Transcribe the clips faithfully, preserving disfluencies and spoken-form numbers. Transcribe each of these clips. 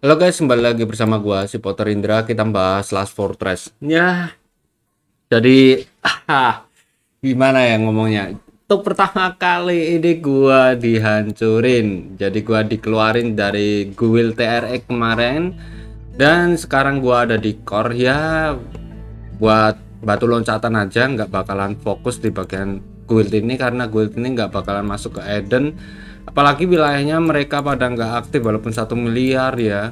Halo guys, kembali lagi bersama gua si Potter Indra. Kita bahas Last Fortress. Ya. Jadi ah, gimana ya ngomongnya? Untuk pertama kali ini gua dihancurin. Jadi gua dikeluarin dari guild T R X kemarin dan sekarang gua ada di core ya buat batu loncatan aja, nggak bakalan fokus di bagian guild ini karena guild ini nggak bakalan masuk ke Eden. Apalagi wilayahnya mereka pada nggak aktif walaupun satu miliar ya,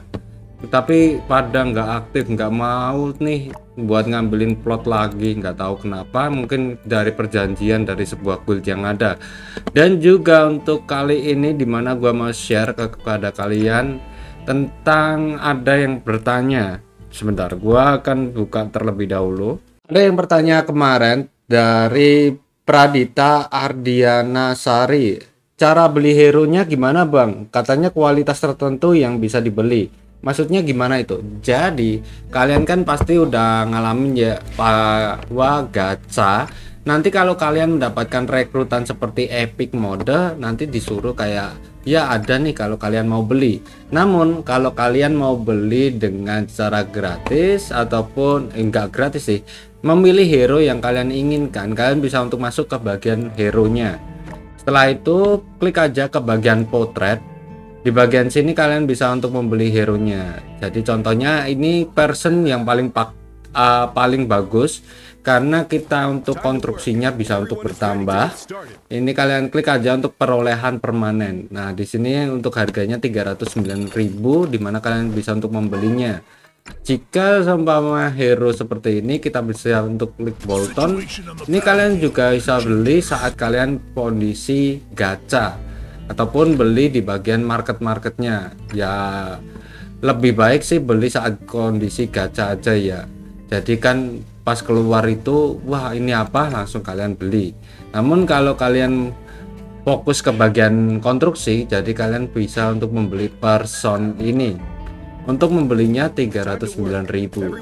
tapi pada nggak aktif, nggak mau nih buat ngambilin plot lagi, nggak tahu kenapa, mungkin dari perjanjian dari sebuah guild yang ada. Dan juga untuk kali ini dimana gua mau share ke kepada kalian tentang ada yang bertanya, sebentar gua akan buka terlebih dahulu. Ada yang bertanya kemarin dari Pradita Ardiana Sari, cara beli hero-nya gimana bang? Katanya kualitas tertentu yang bisa dibeli. Maksudnya gimana itu? Jadi kalian kan pasti udah ngalamin ya bahwa gacha. Nanti kalau kalian mendapatkan rekrutan seperti epic mode, nanti disuruh kayak ya ada nih kalau kalian mau beli. Namun kalau kalian mau beli dengan cara gratis ataupun enggak gratis sih, memilih hero yang kalian inginkan, kalian bisa untuk masuk ke bagian hero-nya. Setelah itu klik aja ke bagian potret. Di bagian sini kalian bisa untuk membeli hero nya. Jadi contohnya ini person yang paling pak, uh, paling bagus karena kita untuk konstruksinya bisa untuk bertambah. Ini kalian klik aja untuk perolehan permanen. Nah di sini untuk harganya tiga ratus sembilan ribu dimana kalian bisa untuk membelinya. Jika seumpama hero seperti ini kita bisa untuk klik Bolton. Ini kalian juga bisa beli saat kalian kondisi gacha ataupun beli di bagian market-marketnya. Ya lebih baik sih beli saat kondisi gacha aja ya. Jadi kan pas keluar itu wah ini apa langsung kalian beli. Namun kalau kalian fokus ke bagian konstruksi, jadi kalian bisa untuk membeli person ini. Untuk membelinya tiga ratus sembilan ribu.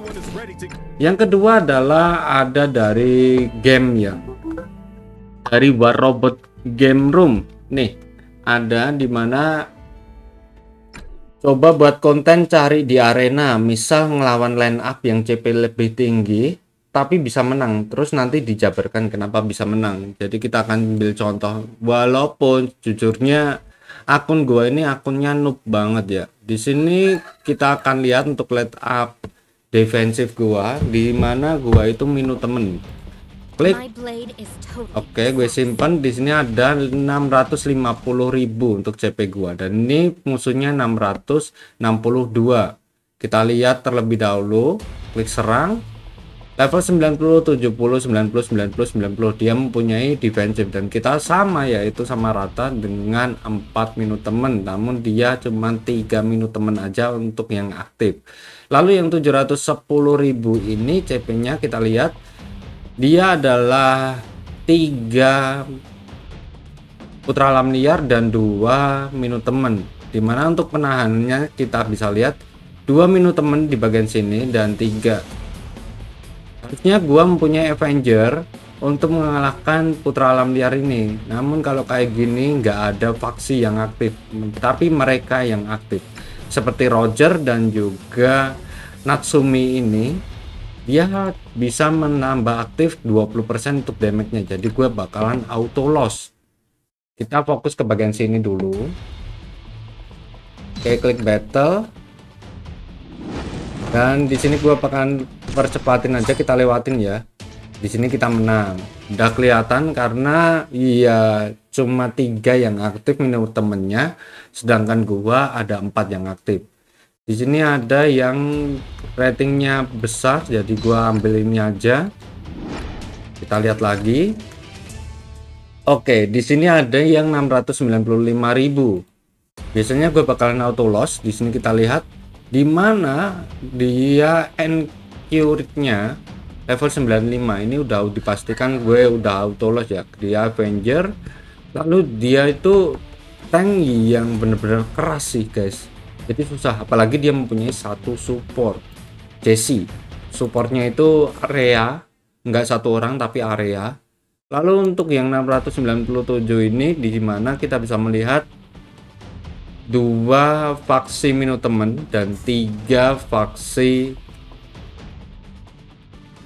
Yang kedua adalah ada dari game ya, dari War Robot game room nih, ada dimana coba buat konten cari di arena, misal ngelawan line up yang C P lebih tinggi tapi bisa menang, terus nanti dijabarkan kenapa bisa menang. Jadi kita akan ambil contoh, walaupun jujurnya akun gua ini akunnya noob banget ya. Di sini kita akan lihat untuk let up defensif gua, di mana gua itu minu temen. Klik. Oke, gue simpan. Di sini ada enam ratus lima puluh ribu untuk C P gua dan ini musuhnya enam ratus enam puluh dua. Kita lihat terlebih dahulu. Klik serang. Level sembilan puluh, tujuh puluh, sembilan puluh, sembilan puluh, sembilan puluh. Dia mempunyai defensif dan kita sama yaitu sama rata dengan empat minute temen. Namun dia cuma tiga minute temen aja untuk yang aktif. Lalu yang tujuh ratus sepuluh ribu ini C P-nya kita lihat dia adalah tiga putra alam liar dan dua minute temen. Dimana untuk penahanannya kita bisa lihat dua minute temen di bagian sini dan tiga. Harusnya gua mempunyai Avenger untuk mengalahkan putra alam liar ini. Namun kalau kayak gini nggak ada faksi yang aktif, tapi mereka yang aktif. Seperti Roger dan juga Natsumi ini, dia bisa menambah aktif dua puluh persen untuk damage-nya. Jadi gua bakalan auto loss. Kita fokus ke bagian sini dulu. Oke, klik battle. Dan di sini gua bakalan percepatin aja, kita lewatin ya. Di sini kita menang. Udah kelihatan karena iya cuma tiga yang aktif menurut temennya, sedangkan gua ada empat yang aktif. Di sini ada yang ratingnya besar, jadi gua ambil ini aja. Kita lihat lagi. Oke, di sini ada yang enam ratus sembilan puluh lima ribu. Biasanya gue bakalan auto loss. Di sini kita lihat di mana dia N Q nya level sembilan puluh lima. Ini udah dipastikan gue udah auto loss ya. Dia Avenger, lalu dia itu tank yang bener-bener keras sih guys, jadi susah. Apalagi dia mempunyai satu support, Jesse. Supportnya itu area, nggak satu orang tapi area. Lalu untuk yang enam ratus sembilan puluh tujuh ini di mana kita bisa melihat dua faksi Mino temen dan tiga faksi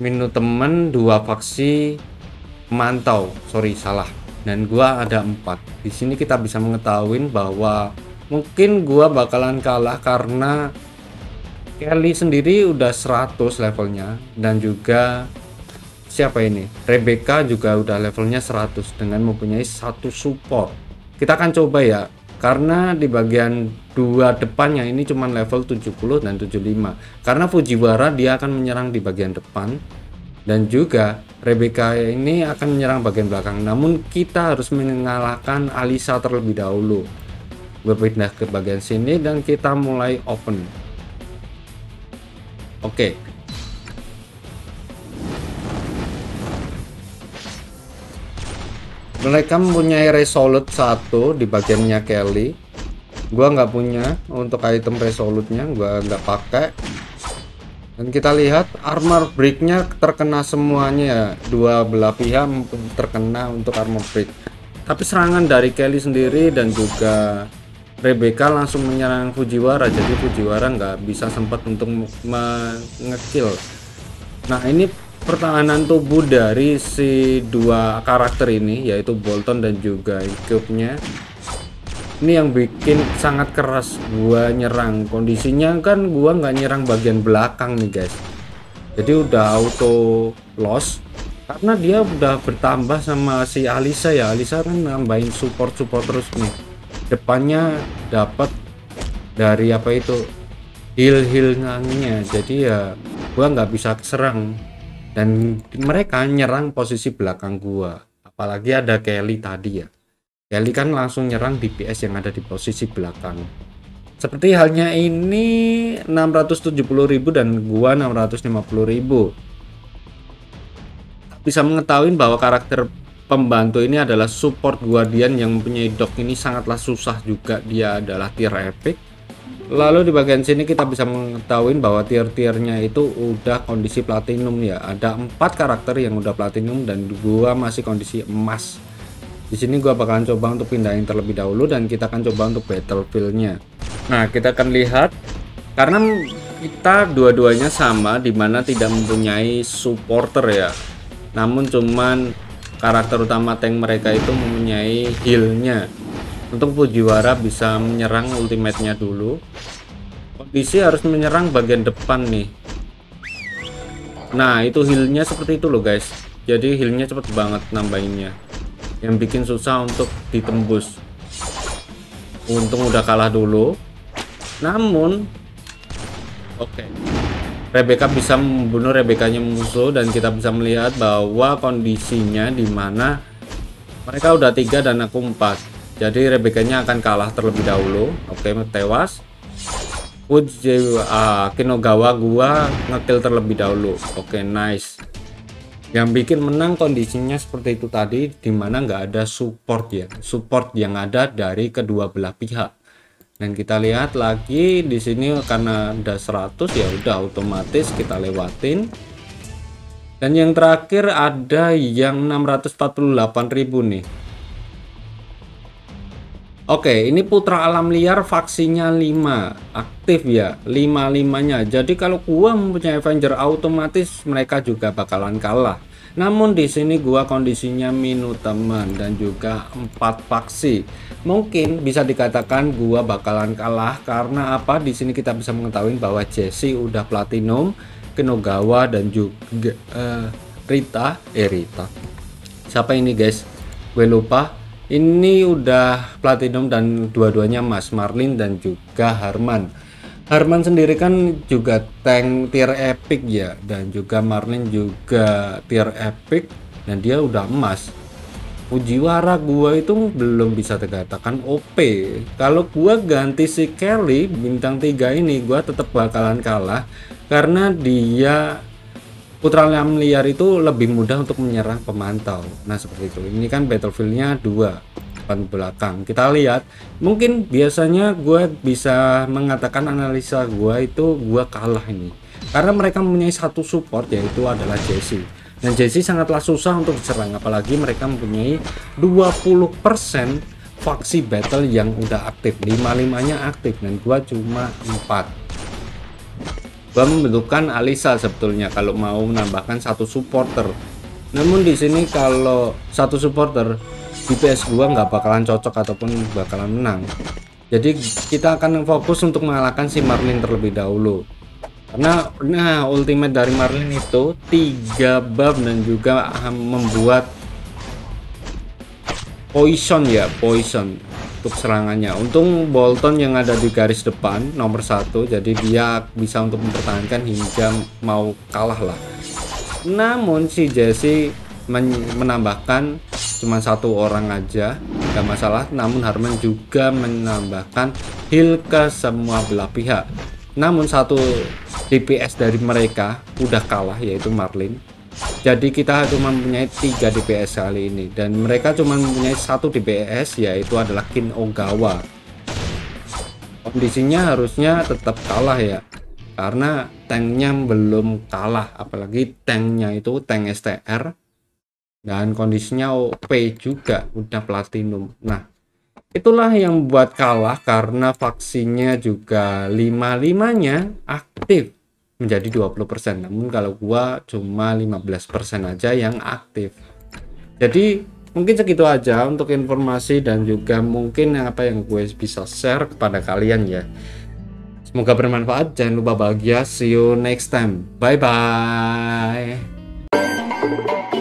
Mino temen, dua faksi mantau, sorry salah, dan gua ada empat. Di sini kita bisa mengetahui bahwa mungkin gua bakalan kalah karena Kelly sendiri udah seratus levelnya, dan juga siapa ini, Rebecca juga udah levelnya seratus dengan mempunyai satu support. Kita akan coba ya, karena di bagian dua depannya ini cuma level tujuh puluh dan tujuh puluh lima, karena Fujiwara dia akan menyerang di bagian depan dan juga Rebecca ini akan menyerang bagian belakang. Namun kita harus mengalahkan Alisa terlebih dahulu. Berpindah ke bagian sini dan kita mulai open. Oke okay. Mereka mempunyai resolute satu di bagiannya Kelly. Gua nggak punya untuk item resolutenya, gua nggak pakai. Dan kita lihat armor breaknya terkena semuanya, dua belah pihak terkena untuk armor break. Tapi serangan dari Kelly sendiri dan juga Rebecca langsung menyerang Fujiwara, jadi Fujiwara nggak bisa sempat untuk mengekill. Nah ini pertahanan tubuh dari si dua karakter ini, yaitu Bolton dan juga Cube-nya. Ini yang bikin sangat keras gua nyerang. Kondisinya kan gua nggak nyerang bagian belakang nih guys, jadi udah auto loss karena dia udah bertambah sama si Alisa ya. Alisa kan nambahin support-support terus nih. Depannya dapat dari apa itu, heal-heal-nya, jadi ya gua nggak bisa serang. Dan mereka nyerang posisi belakang gua, apalagi ada Kelly tadi ya. Kelly kan langsung nyerang D P S yang ada di posisi belakang. Seperti halnya ini enam ratus tujuh puluh ribu dan gua enam ratus lima puluh ribu. Bisa mengetahui bahwa karakter pembantu ini adalah support guardian yang mempunyai dog ini sangatlah susah juga, dia adalah tier epic. Lalu di bagian sini kita bisa mengetahui bahwa tier-tiernya itu udah kondisi platinum ya. Ada empat karakter yang udah platinum dan gua masih kondisi emas. Di sini gua bakalan coba untuk pindahin terlebih dahulu dan kita akan coba untuk battlefieldnya. Nah kita akan lihat, karena kita dua-duanya sama dimana tidak mempunyai supporter ya. Namun cuman karakter utama tank mereka itu mempunyai heal-nya. Untuk Fujiwara bisa menyerang ultimate-nya dulu. Kondisi harus menyerang bagian depan nih. Nah itu heal-nya seperti itu loh guys. Jadi heal-nya cepet banget nambahinnya, yang bikin susah untuk ditembus. Untung udah kalah dulu. Namun Oke okay. Rebecca bisa membunuh Rebecca-nya musuh. Dan kita bisa melihat bahwa kondisinya dimana mereka udah tiga dan aku empat, jadi Rebecca-nya akan kalah terlebih dahulu. Oke, tewas. Fujiwara, Kinogawa gua ngekill terlebih dahulu. Oke, nice. Yang bikin menang kondisinya seperti itu tadi, dimana nggak ada support ya, support yang ada dari kedua belah pihak. Dan kita lihat lagi di sini karena ada seratus ya udah otomatis kita lewatin. Dan yang terakhir ada yang enam ratus empat puluh delapan ribu nih. Oke, ini putra alam liar faksinya lima aktif ya, lima-limanya. Jadi kalau gua mempunyai Avenger otomatis mereka juga bakalan kalah. Namun di sini gua kondisinya minu teman dan juga empat faksi. Mungkin bisa dikatakan gua bakalan kalah karena apa? Di sini kita bisa mengetahui bahwa Jesse udah platinum, Kinogawa dan juga uh, Rita, Erita. Eh, Siapa ini guys? Gue lupa. Ini udah platinum dan dua-duanya Mas Marlin dan juga Harman. Harman sendiri kan juga tank tier epic ya, dan juga Marlin juga tier epic dan dia udah emas. Fujiwara gua itu belum bisa dikatakan O P. Kalau gua ganti si Kelly bintang tiga ini gua tetap bakalan kalah karena dia putra alam liar itu lebih mudah untuk menyerang pemantau. Nah seperti itu. Ini kan battlefieldnya dua depan belakang. Kita lihat. Mungkin biasanya gue bisa mengatakan analisa gue itu gue kalah ini, karena mereka mempunyai satu support yaitu adalah Jesse. Dan Jesse sangatlah susah untuk diserang. Apalagi mereka mempunyai dua puluh persen faksi battle yang udah aktif, lima-limanya aktif dan gua cuma empat. Gua membutuhkan Alisa sebetulnya kalau mau menambahkan satu supporter. Namun di sini kalau satu supporter di P S gua nggak bakalan cocok ataupun bakalan menang. Jadi kita akan fokus untuk mengalahkan si Marlin terlebih dahulu. Karena nah ultimate dari Marlin itu tiga bab dan juga membuat poison ya, poison untuk serangannya. Untung Bolton yang ada di garis depan nomor satu, jadi dia bisa untuk mempertahankan hingga mau kalah lah. Namun si Jesse men menambahkan cuma satu orang aja, nggak masalah. Namun Harman juga menambahkan heal ke semua belah pihak. Namun satu D P S dari mereka udah kalah, yaitu Marlin. Jadi kita cuma mempunyai tiga D P S kali ini dan mereka cuma mempunyai satu D P S, yaitu adalah Kinogawa. Kondisinya harusnya tetap kalah ya, karena tanknya belum kalah, apalagi tanknya itu tank S T R dan kondisinya O P juga, udah platinum. Nah itulah yang membuat kalah, karena vaksinnya juga lima-limanya aktif menjadi dua puluh persen, namun kalau gua cuma lima belas persen aja yang aktif. Jadi mungkin segitu aja untuk informasi dan juga mungkin apa yang gue bisa share kepada kalian ya. Semoga bermanfaat, jangan lupa bahagia, see you next time, bye bye.